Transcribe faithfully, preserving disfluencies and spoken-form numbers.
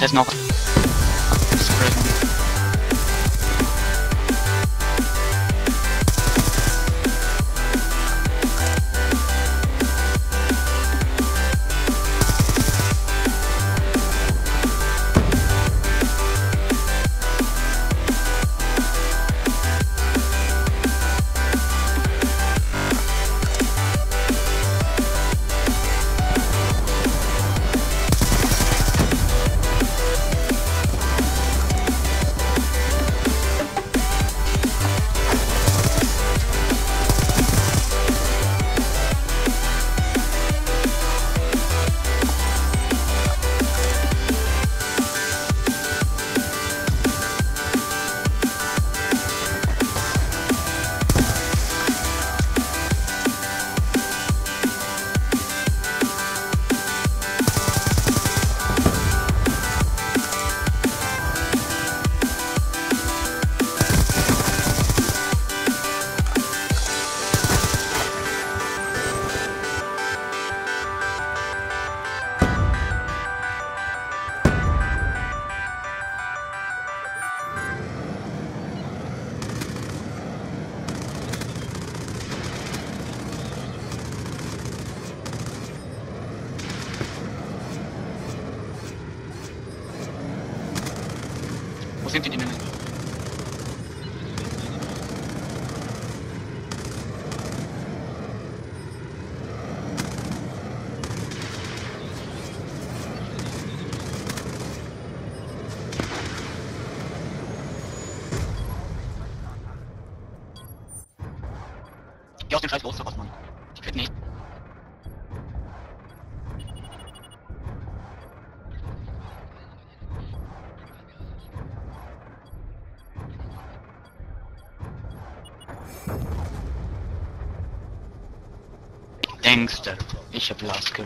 There's no. Sind die Dynamik? Geh aus dem Scheiß los, verpasst man. Ich krieg nicht. Gangster, ich hab Lasker.